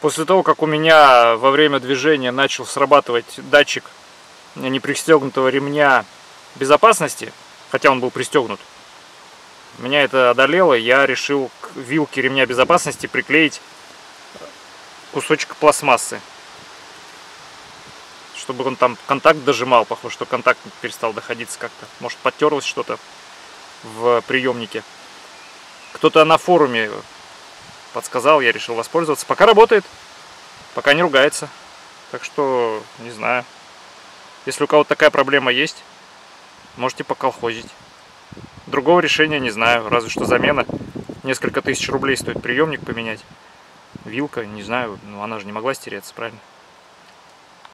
После того, как у меня во время движения начал срабатывать датчик непристегнутого ремня безопасности, хотя он был пристегнут, меня это одолело, я решил к вилке ремня безопасности приклеить кусочек пластмассы, чтобы он там контакт дожимал. Похоже, что контакт перестал доходиться как-то. Может, подтерлось что-то в приемнике. Кто-то на форуме подсказал, я решил воспользоваться. Пока работает, пока не ругается. Так что, не знаю. Если у кого-то такая проблема есть, можете поколхозить. Другого решения не знаю, разве что замена. Несколько тысяч рублей стоит приемник поменять. Вилка, не знаю, но она же не могла стереться, правильно?